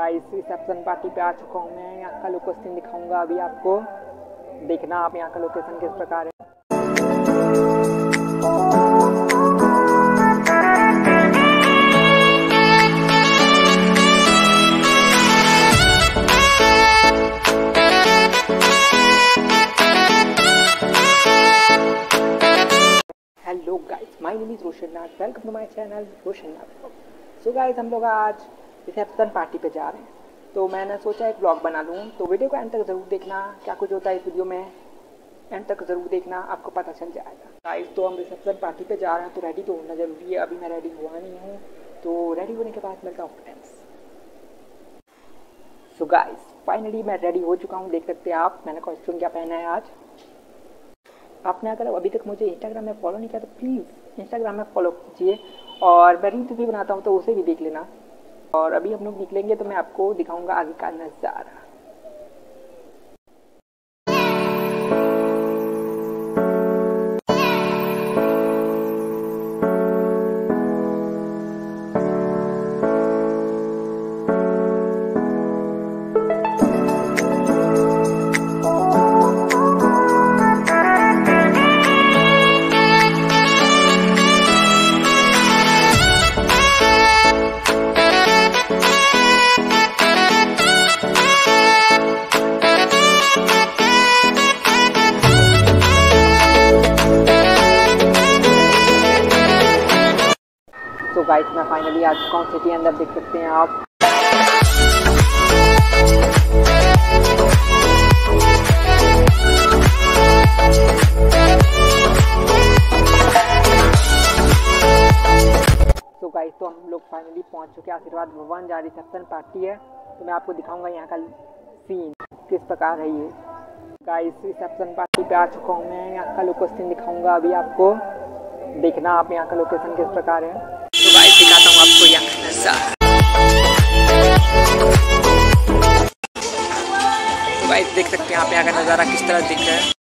Guys reception party पे आ चुका हूँ मैं। यहाँ का लोकेशन दिखाऊंगा अभी आपको, देखना आप यहाँ का लोकेशन किस प्रकार है। Hello guys, my name is Roshan Nag, welcome to my channel Roshan Nag. So guys, हम लोग आज रिसेप्शन पार्टी पे जा रहे हैं, तो मैंने सोचा एक ब्लॉग बना लूँ। तो वीडियो को एंड तक ज़रूर देखना, क्या कुछ होता है इस वीडियो में एंड तक ज़रूर देखना, आपको पता चल जाएगा। गाइस, तो हम रिसेप्शन पार्टी पे जा रहे हैं, तो रेडी तो होना ज़रूरी है। अभी मैं रेडी हुआ नहीं हूँ, तो रेडी होने के बाद मिलता हूँ फ्रेंड्स। सो गाइस, फाइनली मैं रेडी हो चुका हूँ, देख सकते हैं आप मैंने कॉस्ट्यूम क्या पहना है आज। आपने अगर अभी तक मुझे इंस्टाग्राम में फॉलो नहीं किया तो प्लीज़ इंस्टाग्राम में फॉलो कीजिए, और मैं रील्स भी बनाता हूँ तो उसे भी देख लेना। और अभी हम लोग निकलेंगे तो मैं आपको दिखाऊंगा आगे का नज़ारा। तो गाइस, मैं फाइनली आज कौन सिटी अंदर देख सकते हैं आप। तो गाइस, तो हम लोग फाइनली पहुंच चुके हैं आशीर्वाद भवन, जहाँ रिसेप्शन पार्टी है। तो मैं आपको दिखाऊंगा यहाँ का सीन किस प्रकार है ये। गाइस, रिसेप्शन पार्टी पे आ चुका हूँ मैं, यहाँ का लोकेशन दिखाऊंगा अभी आपको, देखना आप यहाँ का लोकेशन किस प्रकार है। दिखाता हूँ आपको यहाँ का नज़ारा। गाइस, देख सकते हैं आप यहाँ का नज़ारा किस तरह दिख रहा है।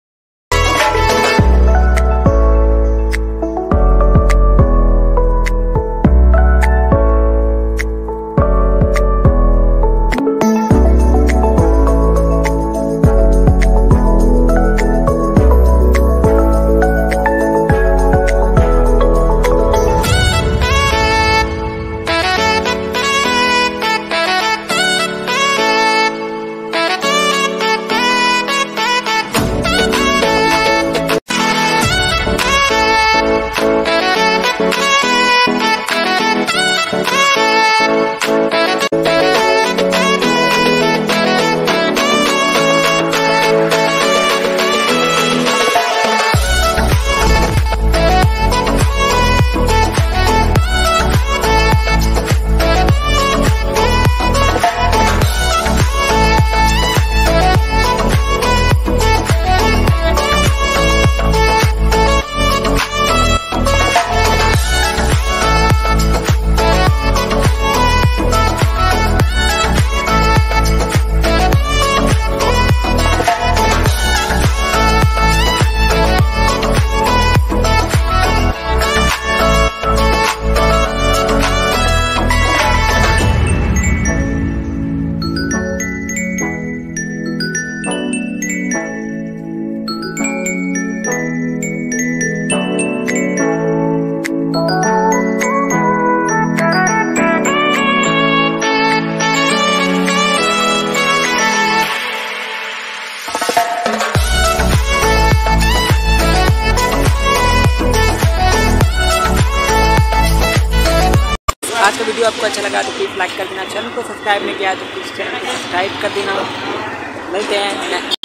आज का वीडियो आपको अच्छा लगा तो प्लीज़ लाइक कर देना, चैनल को सब्सक्राइब नहीं किया तो प्लीज़ चैनल को सब्सक्राइब कर देना। मिलते हैं